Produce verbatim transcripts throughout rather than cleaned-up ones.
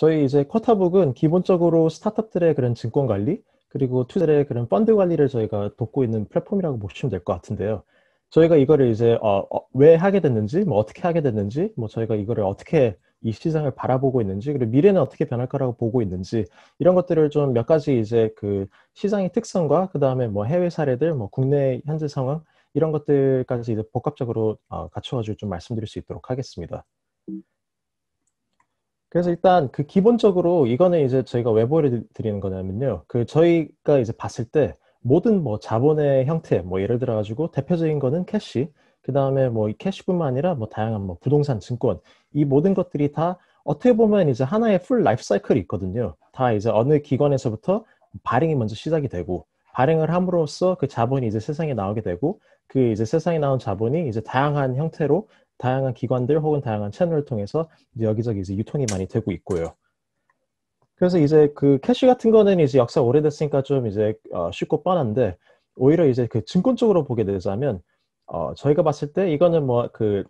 저희 이제 쿼타북은 기본적으로 스타트업들의 그런 증권 관리, 그리고 투자들의 그런 펀드 관리를 저희가 돕고 있는 플랫폼이라고 보시면 될 것 같은데요. 저희가 이거를 이제 어, 어, 왜 하게 됐는지, 뭐 어떻게 하게 됐는지, 뭐 저희가 이거를 어떻게 이 시장을 바라보고 있는지, 그리고 미래는 어떻게 변할 거라고 보고 있는지, 이런 것들을 좀 몇 가지 이제 그 시장의 특성과 그 다음에 뭐 해외 사례들, 뭐 국내 현재 상황, 이런 것들까지 이제 복합적으로 어, 갖춰가지고 좀 말씀드릴 수 있도록 하겠습니다. 그래서 일단 그 기본적으로 이거는 이제 저희가 왜 보여드리는 거냐면요, 그 저희가 이제 봤을 때 모든 뭐 자본의 형태, 뭐 예를 들어 가지고 대표적인 거는 캐시, 그 다음에 뭐 이 캐시뿐만 아니라 뭐 다양한 뭐 부동산, 증권, 이 모든 것들이 다 어떻게 보면 이제 하나의 풀 라이프 사이클이 있거든요. 다 이제 어느 기관에서부터 발행이 먼저 시작이 되고, 발행을 함으로써 그 자본이 이제 세상에 나오게 되고, 그 이제 세상에 나온 자본이 이제 다양한 형태로 다양한 기관들 혹은 다양한 채널을 통해서 이제 여기저기 이제 유통이 많이 되고 있고요. 그래서 이제 그 캐시 같은 거는 이제 역사 오래됐으니까 좀 이제 어 쉽고 뻔한데, 오히려 이제 그 증권 쪽으로 보게 되자면 어 저희가 봤을 때 이거는 뭐 그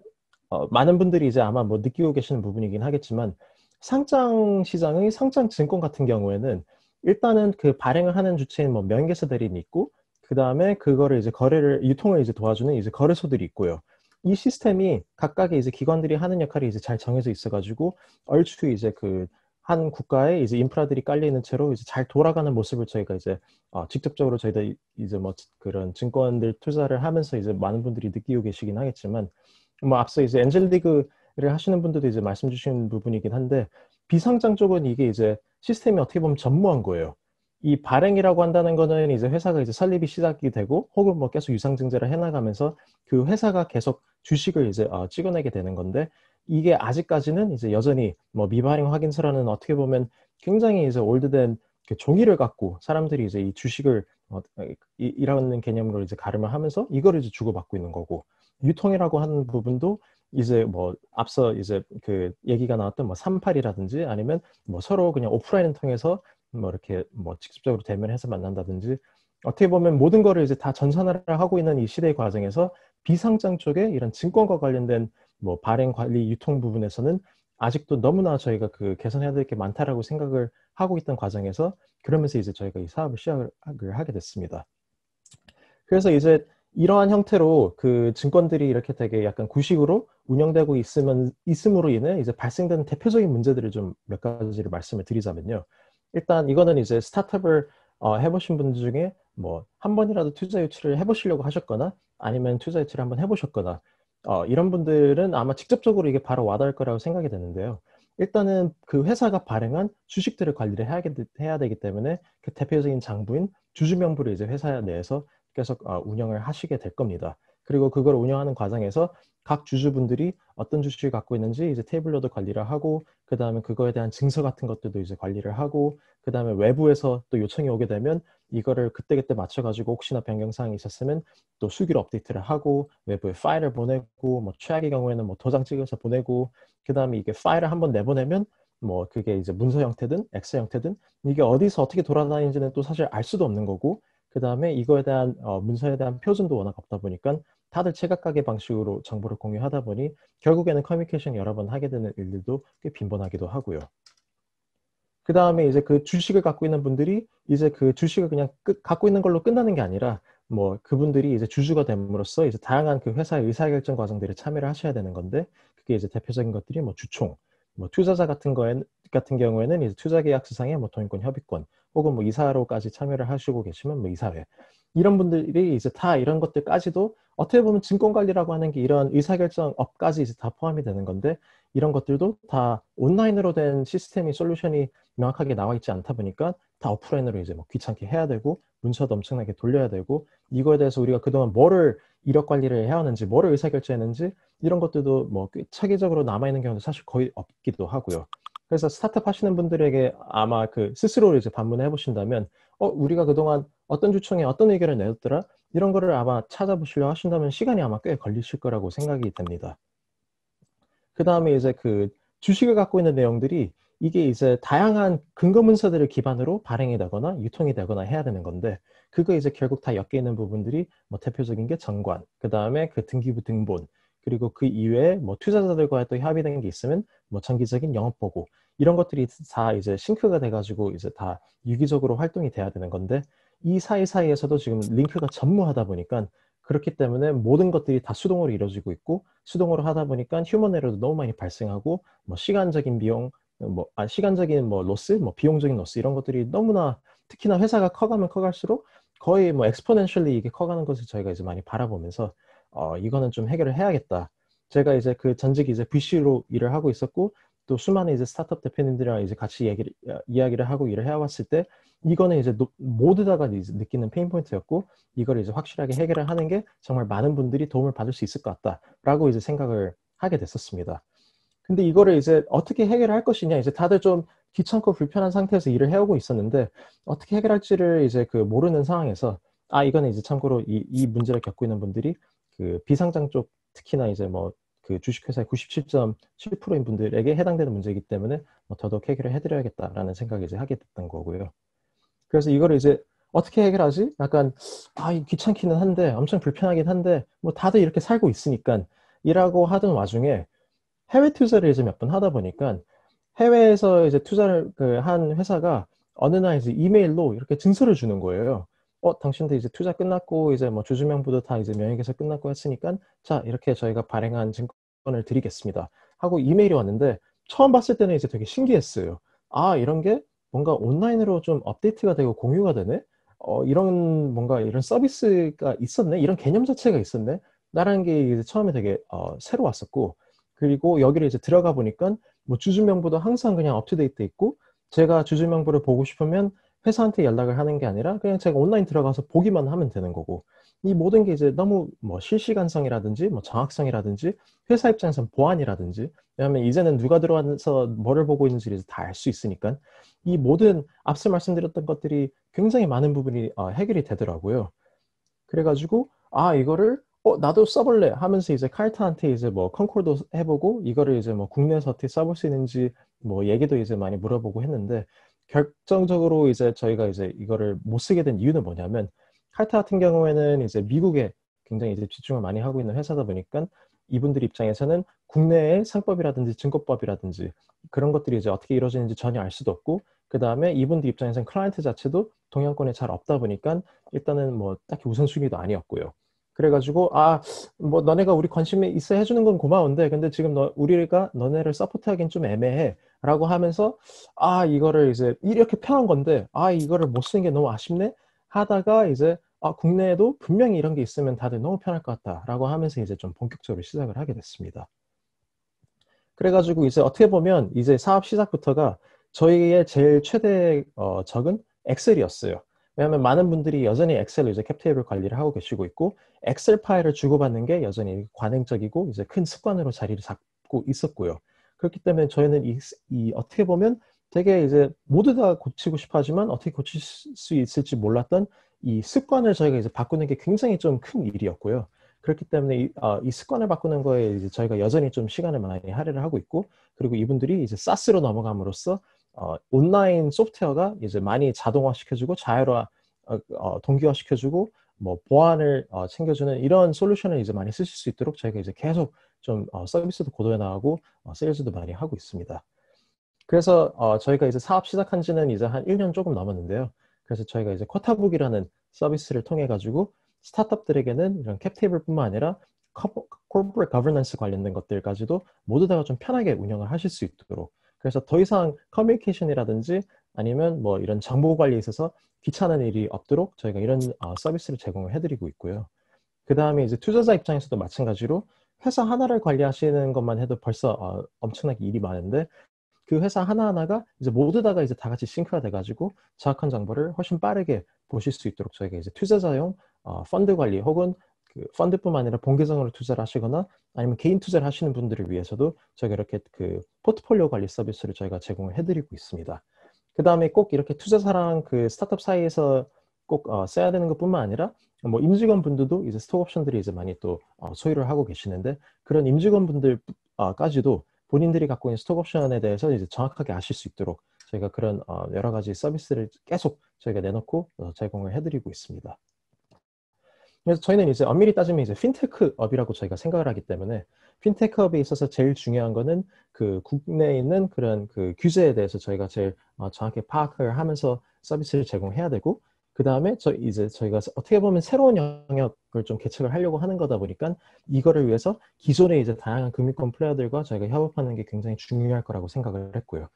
어 많은 분들이 이제 아마 뭐 느끼고 계시는 부분이긴 하겠지만, 상장 시장의 상장 증권 같은 경우에는 일단은 그 발행을 하는 주체인 뭐 명인계사 대리인이 있고, 그 다음에 그거를 이제 거래를 유통을 이제 도와주는 이제 거래소들이 있고요. 이 시스템이 각각의 이제 기관들이 하는 역할이 이제 잘 정해져 있어가지고 얼추 이제 그 한 국가의 이제 인프라들이 깔려 있는 채로 이제 잘 돌아가는 모습을 저희가 이제 어 직접적으로 저희가 이제 뭐 그런 증권들 투자를 하면서 이제 많은 분들이 느끼고 계시긴 하겠지만, 뭐 앞서 이제 엔젤리그를 하시는 분들도 이제 말씀 주신 부분이긴 한데, 비상장 쪽은 이게 이제 시스템이 어떻게 보면 전무한 거예요. 이 발행이라고 한다는 거는 이제 회사가 이제 설립이 시작이 되고, 혹은 뭐 계속 유상증자를 해나가면서 그 회사가 계속 주식을 이제 어, 찍어내게 되는 건데, 이게 아직까지는 이제 여전히 뭐 미발행 확인서라는 어떻게 보면 굉장히 이제 올드된 그 종이를 갖고 사람들이 이제 이 주식을 어, 이, 이라는 개념으로 이제 가름을 하면서 이거를 이제 주고받고 있는 거고, 유통이라고 하는 부분도 이제 뭐 앞서 이제 그 얘기가 나왔던 뭐 삼팔이라든지 아니면 뭐 서로 그냥 오프라인을 통해서 뭐 이렇게 뭐 직접적으로 대면해서 만난다든지, 어떻게 보면 모든 거를 이제 다 전산화를 하고 있는 이 시대의 과정에서 비상장 쪽에 이런 증권과 관련된 뭐 발행 관리 유통 부분에서는 아직도 너무나 저희가 그 개선해야 될 게 많다라고 생각을 하고 있던 과정에서, 그러면서 이제 저희가 이 사업을 시작을 하게 됐습니다. 그래서 이제 이러한 형태로 그 증권들이 이렇게 되게 약간 구식으로 운영되고 있으면, 있음으로 인해 이제 발생되는 대표적인 문제들을 좀 몇 가지를 말씀을 드리자면요. 일단 이거는 이제 스타트업을 어, 해보신 분 중에 뭐 한 번이라도 투자 유치를 해보시려고 하셨거나, 아니면 투자 유치를 한번 해보셨거나, 어, 이런 분들은 아마 직접적으로 이게 바로 와닿을 거라고 생각이 되는데요. 일단은 그 회사가 발행한 주식들을 관리를 해야, 해야 되기 때문에 그 대표적인 장부인 주주명부를 이제 회사 내에서 계속 어, 운영을 하시게 될 겁니다. 그리고 그걸 운영하는 과정에서 각 주주분들이 어떤 주식을 갖고 있는지 이제 테이블로도 관리를 하고, 그 다음에 그거에 대한 증서 같은 것들도 이제 관리를 하고, 그 다음에 외부에서 또 요청이 오게 되면 이거를 그때그때 맞춰가지고 혹시나 변경사항이 있었으면 또 수기로 업데이트를 하고, 외부에 파일을 보내고, 뭐 최악의 경우에는 뭐 도장 찍어서 보내고, 그 다음에 이게 파일을 한번 내보내면 뭐 그게 이제 문서 형태든 엑셀 형태든 이게 어디서 어떻게 돌아다니는지는 또 사실 알 수도 없는 거고, 그 다음에 이거에 대한 어, 문서에 대한 표준도 워낙 없다 보니까 다들 제각각의 방식으로 정보를 공유하다 보니 결국에는 커뮤니케이션 여러 번 하게 되는 일들도 꽤 빈번하기도 하고요. 그 다음에 이제 그 주식을 갖고 있는 분들이 이제 그 주식을 그냥 끄, 갖고 있는 걸로 끝나는 게 아니라, 뭐 그분들이 이제 주주가 됨으로써 이제 다양한 그 회사의 의사결정 과정들에 참여를 하셔야 되는 건데, 그게 이제 대표적인 것들이 뭐 주총, 뭐 투자자 같은 거엔 같은 경우에는 이제 투자계약서상의 뭐 동인권 협의권, 혹은 뭐 이사로까지 참여를 하시고 계시면 뭐 이사회, 이런 분들이 이제 다 이런 것들까지도 어떻게 보면 증권관리라고 하는 게 이런 의사결정업까지 이제 다 포함이 되는 건데, 이런 것들도 다 온라인으로 된 시스템이 솔루션이 명확하게 나와 있지 않다 보니까 다 오프라인으로 이제 뭐 귀찮게 해야 되고, 문서도 엄청나게 돌려야 되고, 이거에 대해서 우리가 그동안 뭐를 이력관리를 해왔는지, 뭐를 의사결정했는지, 이런 것들도 뭐 체계적으로 남아있는 경우도 사실 거의 없기도 하고요. 그래서 스타트업 하시는 분들에게 아마 그 스스로 이제 반문을 해보신다면, 어, 우리가 그동안 어떤 주총에 어떤 의견을 내었더라? 이런 거를 아마 찾아보시려 하신다면 시간이 아마 꽤 걸리실 거라고 생각이 됩니다. 그 다음에 이제 그 주식을 갖고 있는 내용들이 이게 이제 다양한 근거문서들을 기반으로 발행이 되거나 유통이 되거나 해야 되는 건데, 그거 이제 결국 다 엮여 있는 부분들이 뭐 대표적인 게 정관, 그 다음에 그 등기부 등본, 그리고 그 이외에 뭐 투자자들과의 또 협의된 게 있으면 뭐 정기적인 영업보고, 이런 것들이 다 이제 싱크가 돼가지고 이제 다 유기적으로 활동이 돼야 되는 건데, 이 사이사이에서도 지금 링크가 전무하다 보니까, 그렇기 때문에 모든 것들이 다 수동으로 이루어지고 있고, 수동으로 하다 보니까 휴먼 에러도 너무 많이 발생하고, 뭐 시간적인 비용, 뭐 아, 시간적인 뭐 로스, 뭐 비용적인 로스, 이런 것들이 너무나, 특히나 회사가 커가면 커갈수록 거의 뭐 엑스포넨셜리 이게 커가는 것을 저희가 이제 많이 바라보면서 어 이거는 좀 해결을 해야겠다. 제가 이제 그 전직 이제 브이씨로 일을 하고 있었고, 또 수많은 이제 스타트업 대표님들이랑 이제 같이 얘기를, 이야기를 하고 일을 해왔을 때, 이거는 이제 노, 모두 다가 이제 느끼는 페인포인트였고, 이걸 이제 확실하게 해결을 하는 게 정말 많은 분들이 도움을 받을 수 있을 것 같다라고 이제 생각을 하게 됐었습니다. 근데 이거를 이제 어떻게 해결할 것이냐, 이제 다들 좀 귀찮고 불편한 상태에서 일을 해오고 있었는데, 어떻게 해결할지를 이제 그 모르는 상황에서, 아, 이거는 이제 참고로 이, 이 문제를 겪고 있는 분들이 그 비상장 쪽, 특히나 이제 뭐 그 주식회사의 구십칠 점 칠 퍼센트인 분들에게 해당되는 문제이기 때문에 뭐 더더욱 해결을 해드려야겠다라는 생각을 이제 하게 됐던 거고요. 그래서 이거를 이제 어떻게 해결하지? 약간, 아, 귀찮기는 한데, 엄청 불편하긴 한데, 뭐 다들 이렇게 살고 있으니까, 이라고 하던 와중에 해외 투자를 이제 몇 번 하다 보니까, 해외에서 이제 투자를 그 한 회사가 어느 날 이제 이메일로 이렇게 증서를 주는 거예요. 어, 당신들 이제 투자 끝났고, 이제 뭐 주주명부도 다 이제 명의계좌 끝났고 했으니까, 자, 이렇게 저희가 발행한 증권을 드리겠습니다. 하고 이메일이 왔는데, 처음 봤을 때는 이제 되게 신기했어요. 아, 이런 게 뭔가 온라인으로 좀 업데이트가 되고 공유가 되네? 어, 이런 뭔가 이런 서비스가 있었네? 이런 개념 자체가 있었네? 나라는 게 이제 처음에 되게 어, 새로 왔었고, 그리고 여기를 이제 들어가 보니까, 뭐 주주명부도 항상 그냥 업투데이트 있고, 제가 주주명부를 보고 싶으면 회사한테 연락을 하는 게 아니라 그냥 제가 온라인 들어가서 보기만 하면 되는 거고, 이 모든 게 이제 너무 뭐 실시간성이라든지 뭐 정확성이라든지 회사 입장에선 보안이라든지, 왜냐하면 이제는 누가 들어와서 뭐를 보고 있는지 이제 다 알 수 있으니까, 이 모든 앞서 말씀드렸던 것들이 굉장히 많은 부분이 어, 해결이 되더라고요. 그래가지고 아, 이거를 어, 나도 써볼래 하면서 이제 카르타한테 이제 뭐 컨콜도 해보고, 이거를 이제 뭐 국내에서 어떻게 써볼 수 있는지 뭐 얘기도 이제 많이 물어보고 했는데, 결정적으로 이제 저희가 이제 이거를 못 쓰게 된 이유는 뭐냐면, 카르타 같은 경우에는 이제 미국에 굉장히 이제 집중을 많이 하고 있는 회사다 보니까, 이분들 입장에서는 국내의 상법이라든지 증거법이라든지 그런 것들이 이제 어떻게 이루어지는지 전혀 알 수도 없고, 그 다음에 이분들 입장에서는 클라이언트 자체도 동양권에 잘 없다 보니까 일단은 뭐 딱히 우선순위도 아니었고요. 그래가지고 아, 뭐 너네가 우리 관심에 있어 해주는 건 고마운데, 근데 지금 너, 우리가 너네를 서포트하기엔 좀 애매해 라고 하면서, 아, 이거를 이제 이렇게 편한 건데 아, 이거를 못 쓰는 게 너무 아쉽네 하다가, 이제 아, 국내에도 분명히 이런 게 있으면 다들 너무 편할 것 같다 라고 하면서 이제 좀 본격적으로 시작을 하게 됐습니다. 그래가지고 이제 어떻게 보면 이제 사업 시작부터가 저희의 제일 최대 어, 적은 엑셀이었어요. 왜냐하면 많은 분들이 여전히 엑셀로 이제 캡테이블 관리를 하고 계시고 있고, 엑셀 파일을 주고받는 게 여전히 관행적이고 이제 큰 습관으로 자리를 잡고 있었고요. 그렇기 때문에 저희는 이, 이 어떻게 보면 되게 이제 모두 다 고치고 싶어 하지만 어떻게 고칠 수 있을지 몰랐던 이 습관을 저희가 이제 바꾸는 게 굉장히 좀 큰 일이었고요. 그렇기 때문에 이, 어, 이 습관을 바꾸는 거에 이제 저희가 여전히 좀 시간을 많이 할애를 하고 있고, 그리고 이분들이 이제 사스로 넘어감으로써 어, 온라인 소프트웨어가 이제 많이 자동화시켜주고 자율화, 어, 어, 동기화시켜주고 뭐 보안을 어, 챙겨주는 이런 솔루션을 이제 많이 쓰실 수 있도록 저희가 이제 계속 좀 어, 서비스도 고도에 나가고 어, 세일즈도 많이 하고 있습니다. 그래서 어, 저희가 이제 사업 시작한 지는 이제 한 일 년 조금 넘었는데요. 그래서 저희가 이제 쿼타북이라는 서비스를 통해 가지고 스타트업들에게는 이런 캡테이블뿐만 아니라 코퍼레이트 거버넌스 관련된 것들까지도 모두 다 좀 편하게 운영을 하실 수 있도록, 그래서 더 이상 커뮤니케이션이라든지 아니면 뭐 이런 정보 관리에 있어서 귀찮은 일이 없도록 저희가 이런 어, 서비스를 제공을 해드리고 있고요. 그 다음에 이제 투자자 입장에서도 마찬가지로 회사 하나를 관리하시는 것만 해도 벌써 어, 엄청나게 일이 많은데, 그 회사 하나하나가 이제 모두 다가 이제 다 같이 싱크가 돼가지고 정확한 정보를 훨씬 빠르게 보실 수 있도록 저희가 이제 투자자용 어, 펀드 관리, 혹은 그 펀드뿐만 아니라 본계정으로 투자를 하시거나 아니면 개인 투자를 하시는 분들을 위해서도 저희가 이렇게 그 포트폴리오 관리 서비스를 저희가 제공을 해드리고 있습니다. 그 다음에 꼭 이렇게 투자사랑 그 스타트업 사이에서 꼭 어, 써야 되는 것뿐만 아니라 뭐 임직원 분들도 이제 스톡 옵션들이 이제 많이 또 어, 소유를 하고 계시는데, 그런 임직원 분들까지도 본인들이 갖고 있는 스톡 옵션에 대해서 이제 정확하게 아실 수 있도록 저희가 그런 어, 여러 가지 서비스를 계속 저희가 내놓고 어, 제공을 해드리고 있습니다. 그래서 저희는 이제 엄밀히 따지면 이제 핀테크 업이라고 저희가 생각을 하기 때문에 핀테크 업에 있어서 제일 중요한 거는 그 국내에 있는 그런 그 규제에 대해서 저희가 제일 정확히 파악을 하면서 서비스를 제공해야 되고, 그 다음에 저 이제 저희가 어떻게 보면 새로운 영역을 좀 개척을 하려고 하는 거다 보니까 이거를 위해서 기존의 이제 다양한 금융권 플레이어들과 저희가 협업하는 게 굉장히 중요할 거라고 생각을 했고요.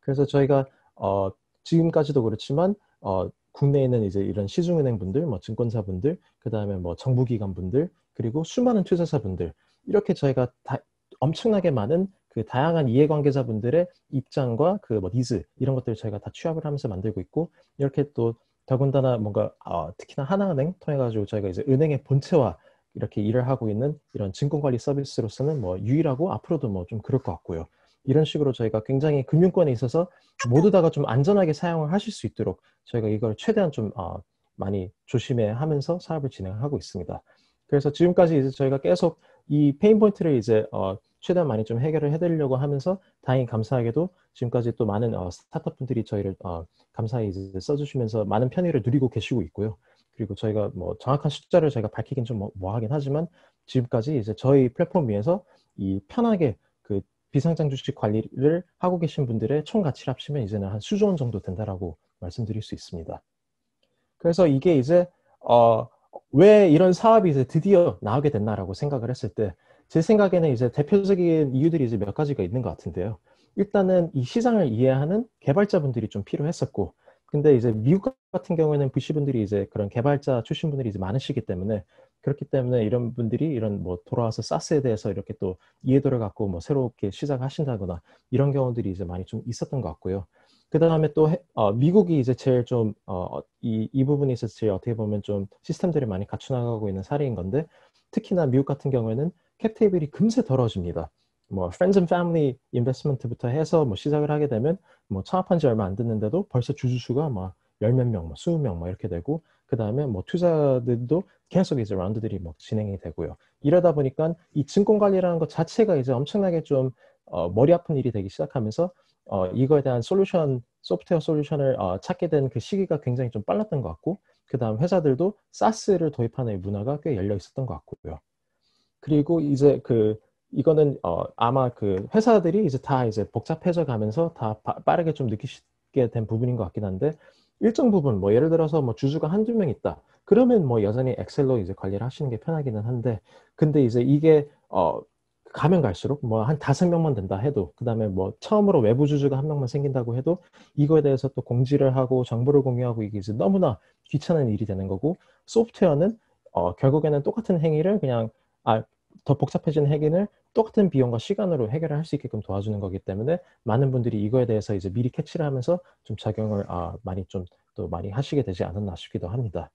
그래서 저희가 어 지금까지도 그렇지만 어 국내에는 이제 이런 시중은행 분들, 뭐 증권사 분들, 그 다음에 뭐 정부기관 분들, 그리고 수많은 투자사 분들, 이렇게 저희가 다 엄청나게 많은 그 다양한 이해관계자 분들의 입장과 그 뭐 니즈 이런 것들을 저희가 다 취합을 하면서 만들고 있고, 이렇게 또 더군다나 뭔가 어, 특히나 하나은행 통해가지고 저희가 이제 은행의 본체와 이렇게 일을 하고 있는 이런 증권관리 서비스로서는 뭐 유일하고 앞으로도 뭐 좀 그럴 것 같고요. 이런 식으로 저희가 굉장히 금융권에 있어서 모두 다가 좀 안전하게 사용을 하실 수 있도록 저희가 이걸 최대한 좀 어, 많이 조심해 하면서 사업을 진행하고 있습니다. 그래서 지금까지 이제 저희가 계속 이 페인포인트를 이제 어, 최대한 많이 좀 해결을 해드리려고 하면서 다행히 감사하게도 지금까지 또 많은 어, 스타트업 분들이 저희를 어, 감사히 이제 써주시면서 많은 편의를 누리고 계시고 있고요. 그리고 저희가 뭐 정확한 숫자를 저희가 밝히긴 좀 뭐, 뭐하긴 하지만 지금까지 이제 저희 플랫폼 위에서 이 편하게 그 비상장 주식 관리를 하고 계신 분들의 총 가치를 합치면 이제는 한 수조 원 정도 된다라고 말씀드릴 수 있습니다. 그래서 이게 이제 어, 왜 이런 사업이 이제 드디어 나오게 됐나라고 생각을 했을 때 제 생각에는 이제 대표적인 이유들이 이제 몇 가지가 있는 것 같은데요. 일단은 이 시장을 이해하는 개발자분들이 좀 필요했었고, 근데 이제 미국 같은 경우에는 브이씨분들이 이제 그런 개발자 출신분들이 이제 많으시기 때문에, 그렇기 때문에 이런 분들이 이런 뭐 돌아와서 사스에 대해서 이렇게 또 이해도를 갖고 뭐 새롭게 시작하신다거나 이런 경우들이 이제 많이 좀 있었던 것 같고요. 그 다음에 또 어, 미국이 이제 제일 좀 어, 이, 이 부분에 있어서 제일 어떻게 보면 좀 시스템들을 많이 갖춰나가고 있는 사례인 건데, 특히나 미국 같은 경우에는 캡 테이블이 금세 더러워집니다. 뭐 Friends and Family Investment부터 해서 뭐 시작을 하게 되면 뭐 창업한 지 얼마 안 됐는데도 벌써 주주수가 막 열 몇 명, 뭐 스무 명 막 이렇게 되고, 그 다음에 뭐 투자들도 계속 이제 라운드들이 막 진행이 되고요. 이러다 보니까 이 증권관리라는 것 자체가 이제 엄청나게 좀 어, 머리 아픈 일이 되기 시작하면서 어, 이거에 대한 솔루션, 소프트웨어 솔루션을 어, 찾게 된 그 시기가 굉장히 좀 빨랐던 것 같고, 그 다음 회사들도 사스를 도입하는 문화가 꽤 열려 있었던 것 같고요. 그리고 이제 그 이거는 어 아마 그 회사들이 이제 다 이제 복잡해져 가면서 다 바, 빠르게 좀 느끼게 된 부분인 것 같긴 한데, 일정 부분 뭐 예를 들어서 뭐 주주가 한두 명 있다 그러면 뭐 여전히 엑셀로 이제 관리를 하시는 게 편하기는 한데, 근데 이제 이게 어 가면 갈수록 뭐 한 다섯 명만 된다 해도, 그 다음에 뭐 처음으로 외부 주주가 한 명만 생긴다고 해도 이거에 대해서 또 공지를 하고 정보를 공유하고, 이게 이제 너무나 귀찮은 일이 되는 거고, 소프트웨어는 어 결국에는 똑같은 행위를 그냥 아, 더 복잡해진 해결을 똑같은 비용과 시간으로 해결을 할 수 있게끔 도와주는 거기 때문에 많은 분들이 이거에 대해서 이제 미리 캐치를 하면서 좀 작용을 아, 많이 좀 또 많이 하시게 되지 않았나 싶기도 합니다.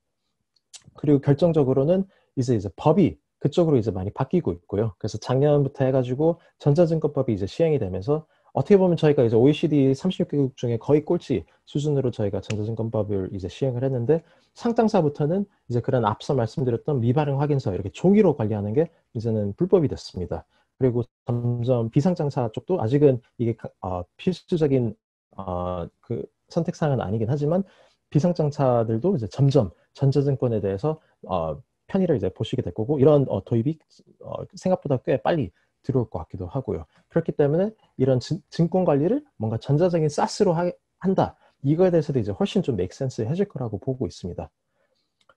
그리고 결정적으로는 이제 이제 법이 그쪽으로 이제 많이 바뀌고 있고요. 그래서 작년부터 해가지고 전자증권법이 이제 시행이 되면서 어떻게 보면 저희가 이제 오이시디 삼십육 개국 중에 거의 꼴찌 수준으로 저희가 전자증권법을 이제 시행을 했는데, 상장사부터는 이제 그런 앞서 말씀드렸던 미발행 확인서 이렇게 종이로 관리하는 게 이제는 불법이 됐습니다. 그리고 점점 비상장사 쪽도 아직은 이게 어, 필수적인 어, 그 선택사항은 아니긴 하지만 비상장사들도 이제 점점 전자증권에 대해서 어, 편의를 이제 보시게 될 거고, 이런 어, 도입이 어, 생각보다 꽤 빨리 들어올 것 같기도 하고요. 그렇기 때문에 이런 진, 증권관리를 뭔가 전자적인 사스로 하, 한다. 이거에 대해서도 이제 훨씬 좀 맥센스 해줄 거라고 보고 있습니다.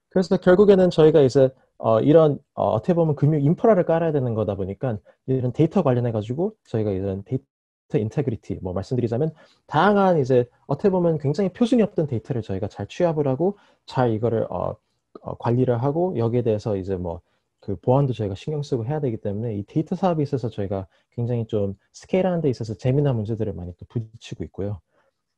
그래서 결국에는 저희가 이제 어, 이런 어, 어떻게 보면 금융 인프라를 깔아야 되는 거다 보니까 이런 데이터 관련해가지고 저희가 이런 데이터 인테그리티, 뭐 말씀드리자면 다양한 이제 어떻게 보면 굉장히 표준이 없던 데이터를 저희가 잘 취합을 하고 잘 이거를 어, 어, 관리를 하고, 여기에 대해서 이제 뭐 그 보안도 저희가 신경 쓰고 해야 되기 때문에 이 데이터 사업에 있어서 저희가 굉장히 좀 스케일하는 데 있어서 재미난 문제들을 많이 또 부딪히고 있고요.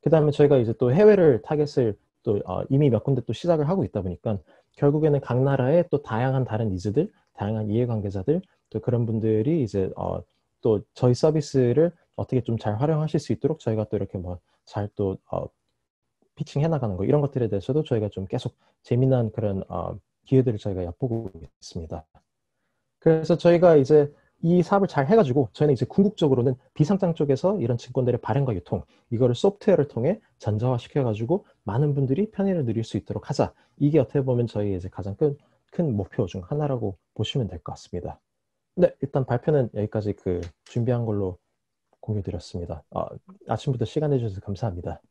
그 다음에 저희가 이제 또 해외를 타겟을 또 어, 이미 몇 군데 또 시작을 하고 있다 보니까 결국에는 각 나라의 또 다양한 다른 니즈들, 다양한 이해관계자들, 또 그런 분들이 이제 어, 또 저희 서비스를 어떻게 좀 잘 활용하실 수 있도록 저희가 또 이렇게 뭐 잘 또 어, 피칭해 나가는 거, 이런 것들에 대해서도 저희가 좀 계속 재미난 그런 어, 기회들을 저희가 엿보고 있습니다. 그래서 저희가 이제 이 사업을 잘 해가지고 저희는 이제 궁극적으로는 비상장 쪽에서 이런 증권들의 발행과 유통, 이거를 소프트웨어를 통해 전자화 시켜가지고 많은 분들이 편의를 누릴 수 있도록 하자. 이게 어떻게 보면 저희 이제 가장 큰 큰 목표 중 하나라고 보시면 될 것 같습니다. 네, 일단 발표는 여기까지 그 준비한 걸로 공유드렸습니다. 어, 아침부터 시간 내주셔서 감사합니다.